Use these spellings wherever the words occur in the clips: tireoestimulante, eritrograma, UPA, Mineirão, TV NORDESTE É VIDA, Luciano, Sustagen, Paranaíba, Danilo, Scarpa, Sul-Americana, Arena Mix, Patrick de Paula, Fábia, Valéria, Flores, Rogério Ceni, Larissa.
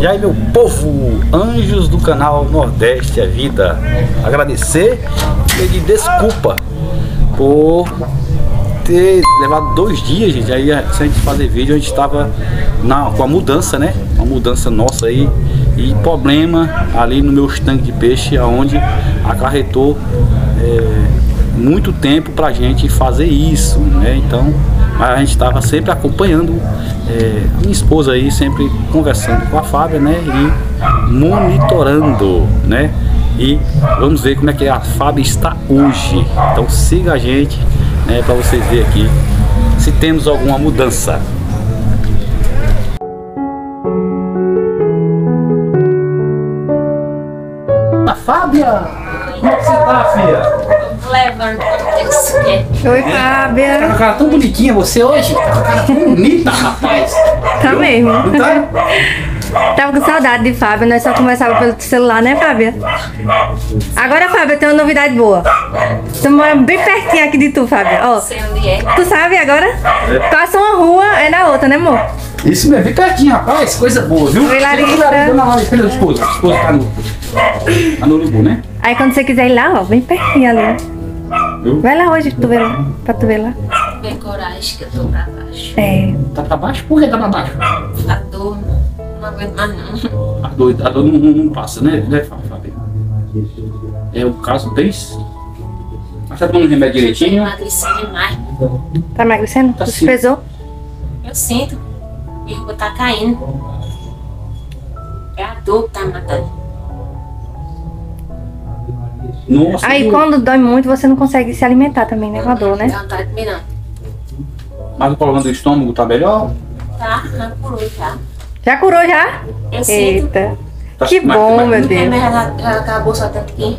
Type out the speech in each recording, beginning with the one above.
E aí, meu povo, anjos do canal Nordeste é Vida, agradecer e pedir desculpa por ter levado 2 dias, gente, aí sem fazer vídeo. A gente estava com a mudança, né? Uma mudança nossa aí e problema ali no meu tanque de peixe, aonde acarretou muito tempo pra gente fazer isso, né? Então a gente estava sempre acompanhando a minha esposa aí, sempre conversando com a Fábia, né? E monitorando, né? E vamos ver como é que a Fábia está hoje. Então siga a gente, né? Para vocês verem aqui se temos alguma mudança. A Fábia, como é que você tá, filha? Oi, Fábia. Tá com cara tão bonitinha você hoje? Tá com cara tão bonita, rapaz. Tá mesmo. Não tá? Tava com saudade de Fábia, nós só conversávamos pelo celular, né, Fábia? Agora, Fábia, eu tenho uma novidade boa. Tu mora bem pertinho aqui de tu, Fábia. Ó, sei onde é. Tu sabe agora? É. Passa uma rua, é na outra, né, amor? Isso mesmo, bem pertinho, rapaz. Coisa boa, viu? Oi, Larissa. Pela esposa. A esposa tá no Urubu, né? Aí quando você quiser ir lá, ó, bem pertinho ali. Vai lá hoje que tu vê lá, pra tu ver lá. Tem coragem que eu tô pra baixo. É. Tá pra baixo? Por que tá pra baixo? A dor não aguento mais não. A dor não passa, né, Fábio? É um caso desse. Mas tá tomando remédio direitinho? Tá emagrecendo demais. Tá emagrecendo? Tá, tu pesou? Eu sinto. Meu corpo tá caindo. É a dor que tá matando. Nossa, aí que... quando dói muito você não consegue se alimentar também, né? Com a dor, né? Não, tá admirando. Mas o problema do estômago tá melhor? Tá, já curou já. Já curou já? Eu eita. Tá, que bom, meu Deus. Já acabou só até aqui.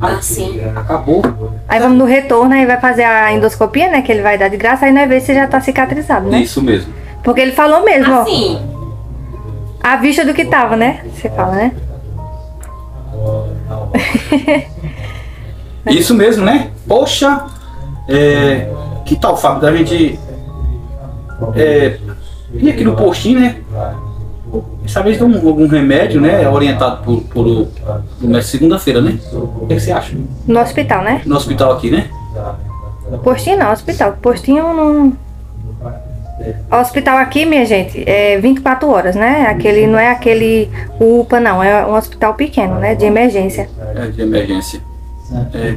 Tá assim. Acabou. Aí vamos no retorno, aí vai fazer a endoscopia, né? Que ele vai dar de graça, aí nós vemos se já tá cicatrizado, né? Isso mesmo. Porque ele falou mesmo, ó. Assim. A vista do que tava, né? Você fala, né? Isso mesmo, né? Poxa, que tal, Fábio, da gente ir aqui no postinho, né? Essa vez tem algum remédio, né? Orientado por mais segunda-feira, né? O que você acha? No hospital, né? No hospital aqui, né? Postinho não, hospital. Postinho não... Hospital aqui, minha gente, é 24 horas, né? Aquele, não é aquele UPA, não. É um hospital pequeno, né? De emergência. É, de emergência. É.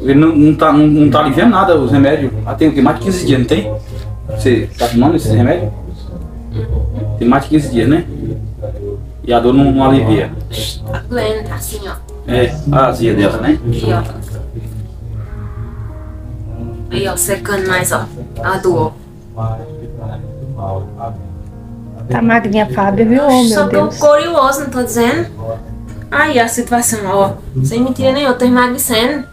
Ele não tá aliviando nada os remédios. Ah, tem mais de 15 dias, não tem? Você tá tomando esses remédios? Tem mais de 15 dias, né? E a dor não alivia. A doendo assim, ó. É, a azia dela, né? E ó. Aí, ó, secando mais, ó. A dor, ó. Tá magrinha, Fábio, viu? Oh, meu Deus. Só tô curioso, não tô dizendo? Aí a situação, ó. Sem mentira nenhuma, tô emagrecendo.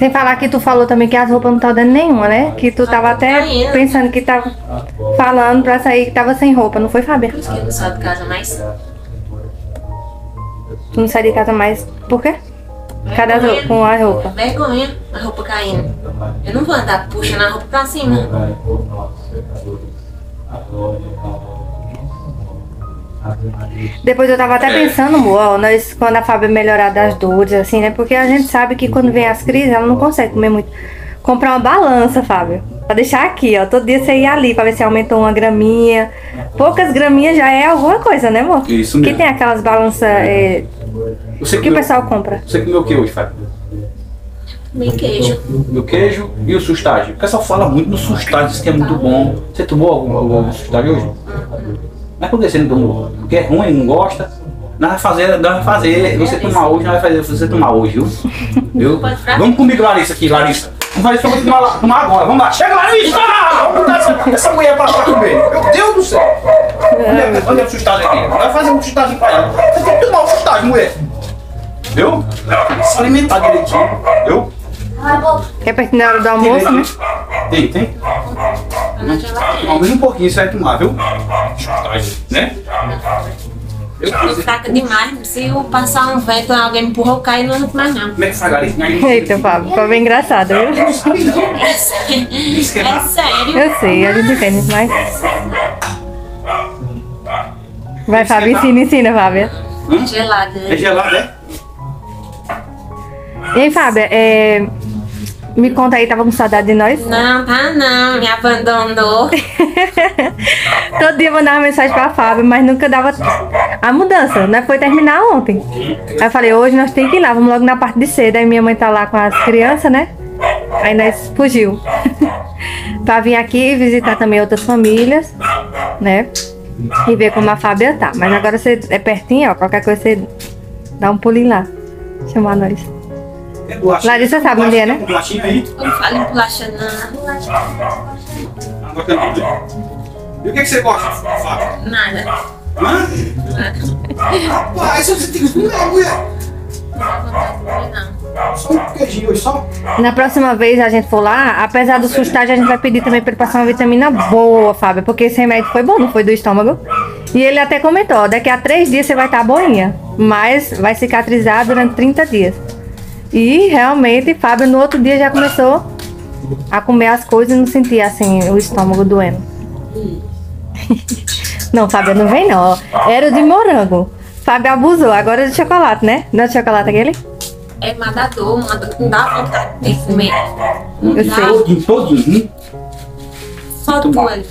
Sem falar que tu falou também que as roupas não tá dando nenhuma, né? Que tu tava até pensando que tava falando pra sair que tava sem roupa, não foi, Fábio? Por isso que eu não saio de casa mais. Tu não sai de casa mais, por quê? Cadê com a roupa? Vergonha, a roupa caindo. Eu não vou andar puxando a roupa pra cima. Depois eu tava até pensando, amor, nós quando a Fábia melhorar das dores, assim, né? Porque a gente sabe que quando vem as crises, ela não consegue comer muito. Comprar uma balança, Fábio. Pra deixar aqui, ó. Todo dia você ia ali pra ver se aumentou uma graminha. Poucas graminhas já é alguma coisa, né, amor? Isso mesmo. Que tem aquelas balanças... Você comeu, o que o pessoal compra? Você comeu o que hoje, Fábio? Meu queijo. Meu queijo e o Sustagen. O pessoal fala muito no Sustagen, diz que é muito bom. Você tomou algum Sustagen hoje? Mas por que você não tomou? Porque é ruim, não gosta. Nós vamos fazer. Você tomar hoje, nós vamos fazer você tomar hoje, viu? Vamos comigo, Larissa, aqui, Larissa. Vamos fazer isso, eu vou tomar agora. Vamos lá. Chega, Larissa! Vamos botar essa mulher pra comer. Meu Deus do céu! Olha o Sustagen aqui. Vai fazer um Sustagen pra ela. Você tem que tomar o Sustagen, mulher. Viu? Se alimentar direitinho, viu? É pertinho da hora do almoço, né? Tem. Aumenta um pouquinho, isso vai tomar, viu? Né? Eu fraca demais, se eu passar um vento, alguém me empurrar, eu caio e não entro mais não. Como é que faz? Eita, Fábio, ficou bem engraçado, viu? É sério. Eu sei, a gente entende, mas... Vai, Fábia, ensina, Fábia. É gelada. É gelada, é? E aí, Fábia, me conta aí, tava com saudade de nós? Não, tá não, me abandonou. Todo dia eu mandava mensagem pra Fábia, mas nunca dava a mudança, né? Foi terminar ontem. Aí eu falei, hoje nós temos que ir lá, vamos logo na parte de cedo. Aí minha mãe tá lá com as crianças, né? Aí nós fugiu. Pra vir aqui visitar também outras famílias, né? E ver como a Fábia tá. Mas agora você é pertinho, ó, qualquer coisa você dá um pulinho lá, chamar nós. É bolacha. Larissa sabe onde é, né? Tem bolachinha aí? Eu não falo em bolacha, não. E o que você gosta, Fábia? Nada. Hã? Nada. Rapaz, você tem que comer, mulher. Não. Só um queijinho hoje, só? Na próxima vez a gente for lá, apesar do Sustagen, a gente vai pedir também pra ele passar uma vitamina boa, Fábia. Porque esse remédio foi bom, não foi do estômago? E ele até comentou, ó, daqui a 3 dias você vai estar boinha, mas vai cicatrizar durante 30 dias. E realmente, Fábio, no outro dia já começou a comer as coisas e não sentia assim o estômago doendo. Não, Fábio, não vem não. Era de morango. Fábio abusou, agora é de chocolate, né? Não é de chocolate aquele? É mandador, não dá vontade de comer. Eu sei. Todinho? Só duas.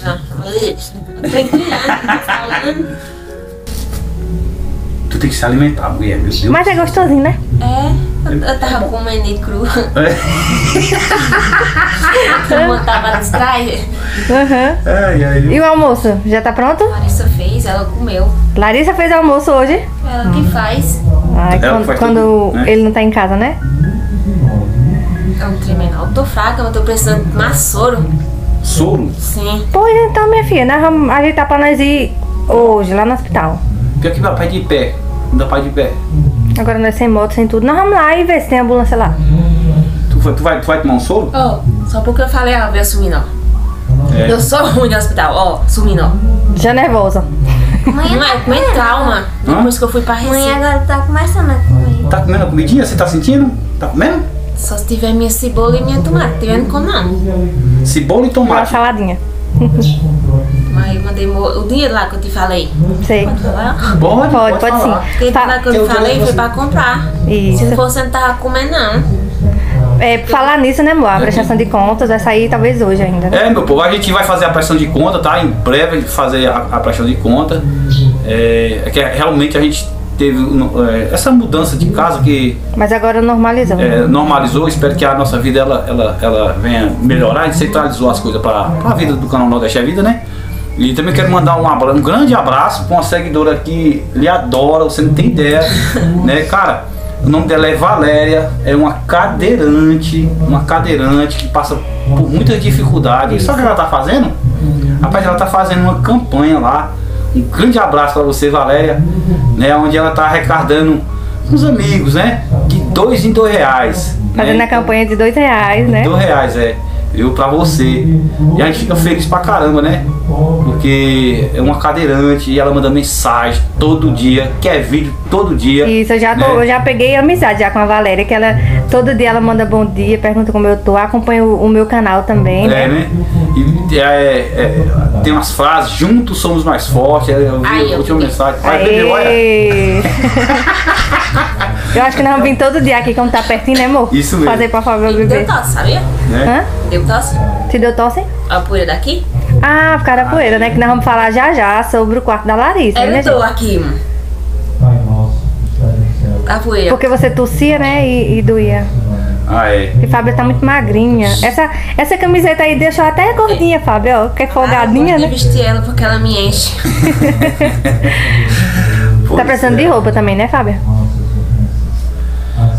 Tu tem que se alimentar, mulher, meu Deus. Mas é gostosinho, né? É, eu tava comendo cru. É? Eu tava distraída. Uhum. E o almoço? Já tá pronto? Larissa fez, ela comeu. Larissa fez almoço hoje? Ela que faz. Ah, quando ele não tá em casa, né? É um tremendo. Eu tô fraca, eu tô precisando de mais soro. Soro? Sim. Pois então, minha filha, nós vamos ajeitar pra nós ir hoje, lá no hospital. Pior que vai pra de pé. Não dá pra de pé. Agora nós sem moto, sem tudo. Nós vamos lá e ver se tem ambulância lá. Tu vai tomar um soro? Ó, oh, só porque eu falei, ó, eu sumi não. É. Eu sou ruim no hospital, ó, sumi não. Já nervosa. Mãe, não é, com trauma. Depois que eu fui pra Recife. Mãe, agora tá começando a comer. Tá comendo a comidinha? Você tá sentindo? Tá comendo? Só se tiver minha cebola e minha tomate. Tiver não como não. Cebola e tomate. Uma saladinha. Mas eu mandei o dinheiro lá que eu te falei. Sei. Pode falar? Pode sim. Porque lá que eu te falei foi pra comprar. Isso. Se fosse, não tava comendo, não. É, por falar nisso, né, amor? A prestação de contas vai sair talvez hoje ainda. Né? É, meu povo, a gente vai fazer a prestação de conta, tá? Em breve fazer a prestação de conta. É que realmente a gente teve essa mudança de casa que... Mas agora normalizou. É, normalizou, espero que a nossa vida ela venha melhorar. A gente centralizou as coisas pra vida do canal Nordeste é Vida, né? E também quero mandar um grande abraço para uma seguidora que lhe adora, você não tem ideia, né, cara? O nome dela é Valéria, é uma cadeirante que passa por muitas dificuldades. E sabe o que ela tá fazendo? Rapaz, ela tá fazendo uma campanha lá. Um grande abraço para você, Valéria, né, onde ela tá arrecadando uns amigos, né, de 2 em 2 reais. Fazendo a campanha de 2 reais, né? 2 reais, é. Eu pra você. E a gente fica feliz pra caramba, né? Porque é uma cadeirante e ela manda mensagem todo dia, quer vídeo todo dia. Isso, eu já peguei amizade já com a Valéria, que ela todo dia ela manda bom dia, pergunta como eu tô, acompanha o meu canal também. É, né? E tem umas frases, juntos somos mais fortes. Eu vi a última mensagem. Vai, bebê, olha. Eu acho que nós vamos vir todo dia aqui, como tá pertinho, né, amor? Isso mesmo. Fazer pra favor o bebê. Deu tosse, sabia? Né? Hã? Deu tosse? Te deu tosse? A poeira daqui? Ah, por causa da poeira, né? Que nós vamos falar já já sobre o quarto da Larissa. Eu né, tô gente? Aqui, mano. Ai, nossa. A poeira. Porque você tossia, né? E doía. Ah, é. E Fábio tá muito magrinha. Essa camiseta aí deixou até gordinha, Fábio, ó. Que é folgadinha, né? Eu vesti ela porque ela me enche. Tá precisando de roupa também, né, Fábio?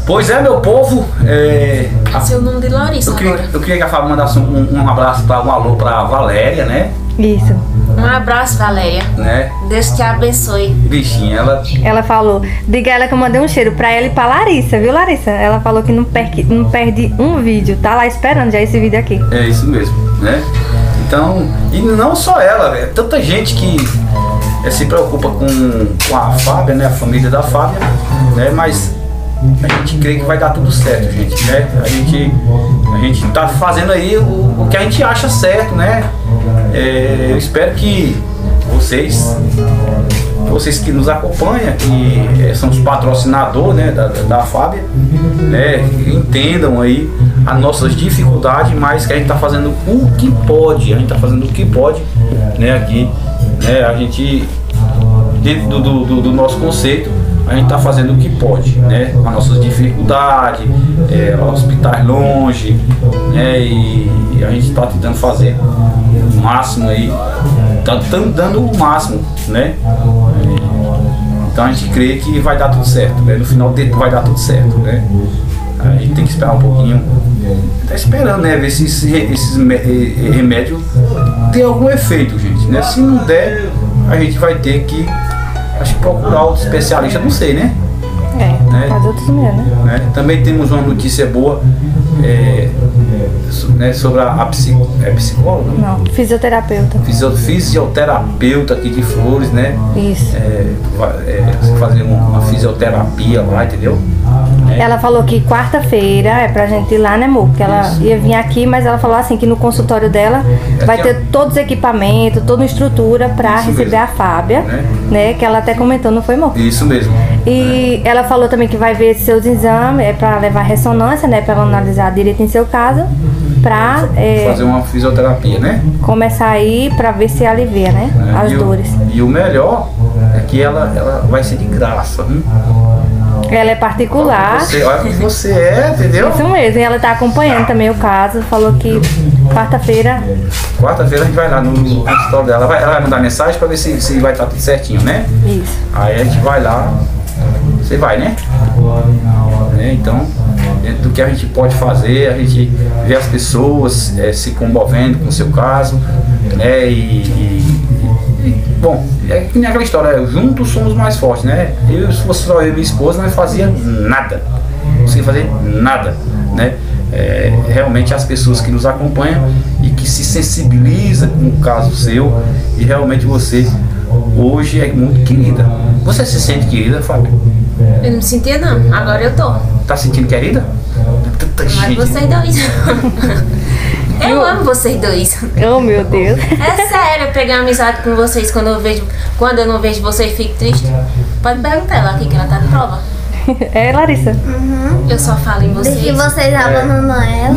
Pois é, meu povo. Seu nome de Larissa agora. Eu queria que a Fábio mandasse um abraço, um alô pra Valéria, né? Isso. Um abraço, Valéria. Né? Deus te abençoe. Bichinha, ela falou. Diga a ela que eu mandei um cheiro pra ela e pra Larissa, viu, Larissa? Ela falou que não perde um vídeo. Tá lá esperando já esse vídeo aqui. É isso mesmo, né? Então, e não só ela, é tanta gente que se preocupa com a Fábia, né? A família da Fábia, né? Mas a gente crê que vai dar tudo certo, gente, né? A gente tá fazendo aí o que a gente acha certo, né? Eu espero que vocês vocês que nos acompanham, que são os patrocinadores, né, da Fábia, né, entendam aí as nossas dificuldades, mas que a gente está fazendo o que pode, né, aqui, né, a gente, dentro do nosso conceito, a gente está fazendo o que pode, né, com as nossas dificuldades, hospitais longe, né, e a gente está tentando fazer o máximo aí, estamos dando o máximo, né, então a gente crê que vai dar tudo certo, né, no final vai dar tudo certo, né, a gente tem que esperar um pouquinho, tá esperando, né, ver se esses remédios tem algum efeito, gente, né, se não der, a gente vai ter que, acho que procurar outro especialista, não sei, né? É, né? Mas outros mesmo, né? Também temos uma notícia boa, né, sobre a psicóloga? Não, fisioterapeuta. Fisioterapeuta aqui de Flores, né? Isso. Fazer uma fisioterapia lá, entendeu? Ela falou que quarta-feira é pra gente ir lá, né, amor? Porque ela ia vir aqui, mas ela falou assim que no consultório dela vai ter todos os equipamentos, toda a estrutura pra receber mesmo a Fábia, né? Que ela até comentou, não foi, amor? Isso mesmo. E ela falou também que vai ver seus exames, pra levar ressonância, né? Pra ela analisar direito em seu caso, pra fazer uma fisioterapia, né? Começar aí pra ver se alivia, né? As dores. E o melhor é que ela vai ser de graça, viu? Ela é particular. Olha quem você é, entendeu? Isso mesmo, e ela tá acompanhando também o caso, falou que quarta-feira... Quarta-feira a gente vai lá no consultório dela, ela vai mandar mensagem pra ver se vai estar tudo certinho, né? Isso. Aí a gente vai lá, você vai, né? Então, dentro do que a gente pode fazer, a gente vê as pessoas se comovendo com o seu caso, né? Bom, é que nem aquela história, juntos somos mais fortes, né? Eu, se fosse só eu e minha esposa, não fazia nada, não conseguia fazer nada, né? Realmente as pessoas que nos acompanham e que se sensibilizam com o caso seu, e realmente você hoje é muito querida. Você se sente querida, Fábio? Eu não me sentia, não, agora eu tô. Tá sentindo querida? Mas vocês dois. Eu amo vocês dois. Oh, meu Deus. É sério, eu peguei amizade com vocês. Quando eu não vejo vocês, fico triste. Pode perguntar ela aqui que ela tá de prova. É, Larissa? Uhum. Eu só falo em vocês. De que vocês abandonam ela.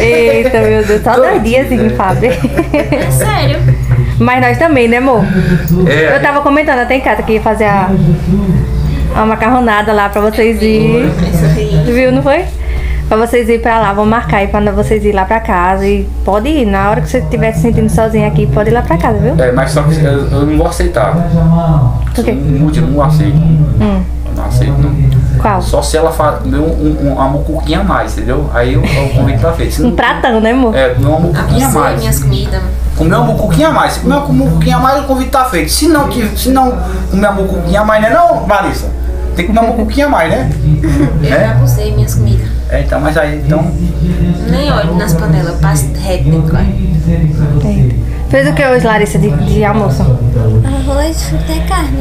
Eita, meu Deus. Só 2 dias, assim, Fábio. É sério. Mas nós também, né, amor? Eu tava comentando até em casa que ia fazer a macarronada lá pra vocês irem. Viu, não foi? Pra vocês ir pra lá, vou marcar aí pra vocês ir lá pra casa. E pode ir, na hora que você estiver se sentindo sozinha aqui, pode ir lá pra casa, viu? Mas só que eu não vou aceitar. Por quê? Não aceito. Não aceito, não. Qual? Só se ela fazer uma mucuquinha a mais, entendeu? Aí o convite tá feito. Um pratão, né, amor? Comer uma mucuquinha a mais. Minhas comidas. Comer uma mucuquinha a mais. Se comer uma mucuquinha a mais, o convite tá feito. Se não comer uma mucuquinha a mais, né, não, Larissa? Tem que comer uma mucuquinha a mais, né? Eu já usei minhas comidas. Então, mas aí, então... Nem olho nas panelas, eu passo reto dentro do quarto. Fez o que hoje, Larissa, de almoço? Arroz, fruta e carne.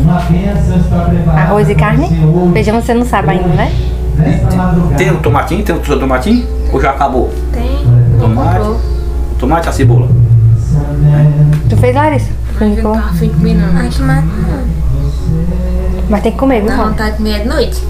Arroz e carne? Feijão você não sabe ainda, né? Tem o tomatinho? Tem o seu tomatinho? Ou já acabou? Tem. Tomate e a cebola. Tu fez, Larissa? Eu não tava afim de comer, não. Ai, que mata. Mas tem que comer, viu? Dá vontade de comer de noite.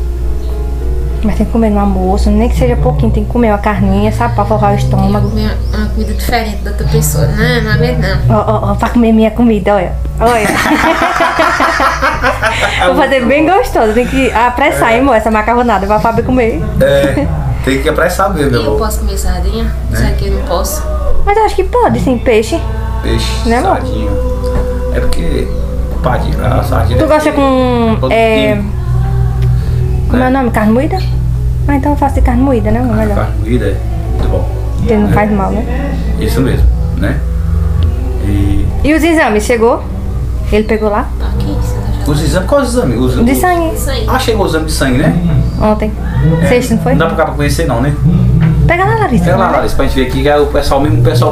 Mas tem que comer no almoço, nem que seja pouquinho, tem que comer uma carninha, sabe, pra forrar o estômago. Comer uma comida diferente da outra pessoa, né? Não é verdade. Ó, pra comer minha comida, olha. Vou fazer bem gostoso, tem que apressar, hein, amor, essa macarronada, pra Fábio comer. Tem que apressar mesmo, amor. Eu posso comer sardinha? Será que eu não posso? Mas eu acho que pode, sim, peixe. Peixe, né, sardinha. É porque, a sardinha... Tu gosta com... Como é o nome? Carne moída? Ah, então eu faço de carne moída, né? Melhor. Carne moída é muito bom. Porque não faz mal, né? Isso mesmo, né? E os exames? Chegou? Ele pegou lá? Aqui, os exames? Qual é o exame? De sangue. Chegou o exame de sangue, né? Ontem. Sexta, não foi? Não dá pra cá pra conhecer, não, né? Pega lá, Larissa. Pega lá, Larissa, pra gente ver aqui. O pessoal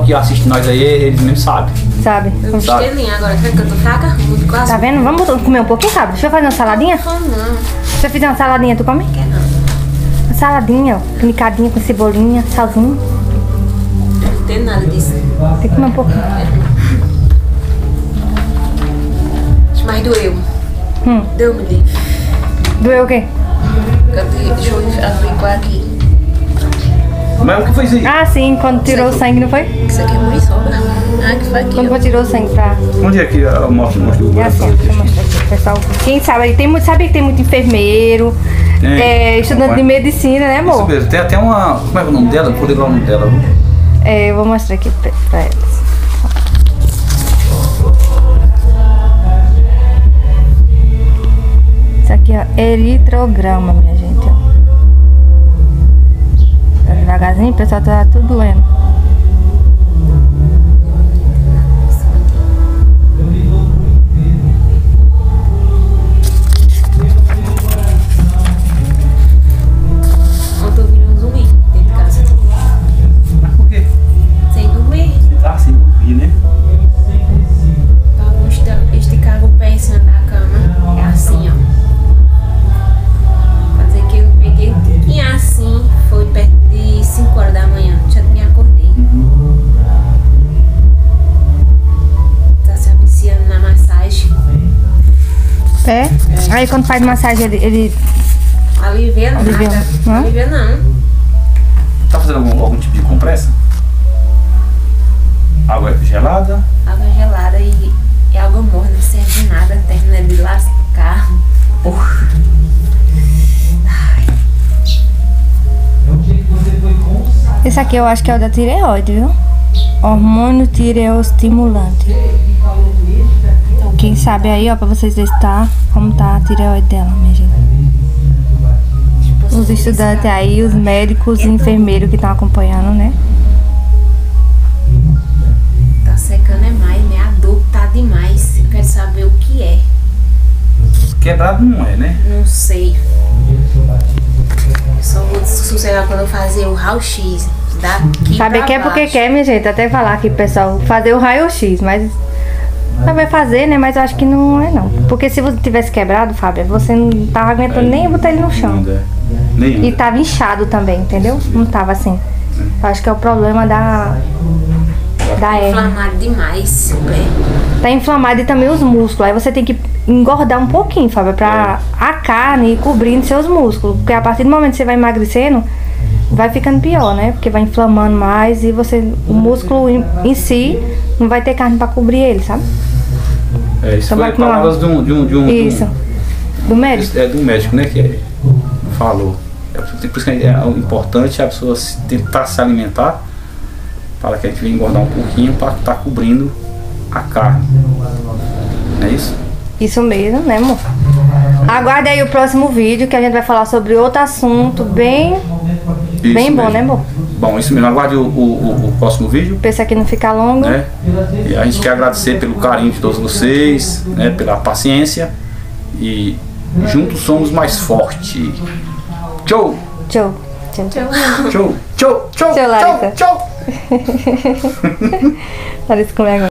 que assiste nós aí, eles mesmo sabem. Sabe? Eu não sei agora, que eu tô fraca. Tá vendo? Vamos comer um pouquinho, sabe? Deixa eu fazer uma saladinha? Não. Se eu fizer uma saladinha, tu come? Quer não. Uma saladinha, picadinha com cebolinha, salzinho. Eu não tenho nada disso. Tem que comer um pouquinho. Mas doeu. Deu-me. Doeu o quê? Deixa eu limpar aqui. Mas o que foi isso aí? Ah, sim, quando tirou o sangue, não foi? Isso aqui é muito sobra. Ah, que foi aqui. Quando tirou o sangue pra... Onde é que ela mostra o braço? Pessoal, quem sabe, sabe que tem muito enfermeiro, estudante de medicina, né, amor? Isso mesmo, tem até uma... Como é o nome dela? Vou ligar o nome dela. É, eu vou mostrar aqui pra elas. Isso aqui, ó, eritrograma, minha gente, ó. Devagarzinho, o pessoal tá tudo doendo. Eu tô virando zumbi dentro de casa. Mas por quê? Sem dormir. Você tá sem dormir, né? Alguns esticaram o pé em cima da cama. É assim, ó. E assim, foi perto de 5 horas da manhã, já me acordei. Tá se viciando na massagem. É? Aí quando faz massagem ele... Alivia nada. Alivia não. Tá fazendo algum tipo de compressa? Água gelada? Água gelada e água morna, não serve nada, termina de lascar. Esse aqui eu acho que é o da tireoide, viu? Hormônio tireoestimulante. Então, quem sabe aí, ó, pra vocês testar como tá a tireoide dela, minha gente. Os estudantes aí, os médicos e enfermeiros que estão acompanhando, né? Tá secando é mais, né? A dor tá demais. Eu quero saber o que é. Quebrado não é, né? Não sei. Eu só vou sossegar quando eu fazer o raio-x. Sabe que é porque quer, minha gente? Até falar aqui, pessoal, fazer o raio-x, mas não vai fazer, né? Mas eu acho que não é não. Porque se você tivesse quebrado, Fábia, você não tava aguentando nem botar ele no chão. E tava inchado também, entendeu? Não tava assim. Eu acho que é o problema da hernia. Tá inflamado demais. Tá inflamado e também os músculos. Aí você tem que engordar um pouquinho, Fábio, pra a carne ir cobrindo seus músculos. Porque a partir do momento que você vai emagrecendo, vai ficando pior, né? Porque vai inflamando mais e você, o músculo em si não vai ter carne pra cobrir ele, sabe? É, isso então foi palavras de um... Isso. Do médico? É, do médico, né? Que falou. É por isso que é importante a pessoa tentar se alimentar, para que a gente venha engordar um pouquinho para estar cobrindo a carne. Não é isso? Isso mesmo, né, amor? Aguarde aí o próximo vídeo que a gente vai falar sobre outro assunto bem bom, né, amor? Bom, isso mesmo. Aguarde o próximo vídeo. Pensa que não fica longo. Né? E a gente quer agradecer pelo carinho de todos vocês, né, pela paciência. E juntos somos mais fortes. Tchau! Tchau! Tchau! Tchau! Tchau! Tchau! Tchau! Tchau! Tchau! Larissa. Larissa, como é agora?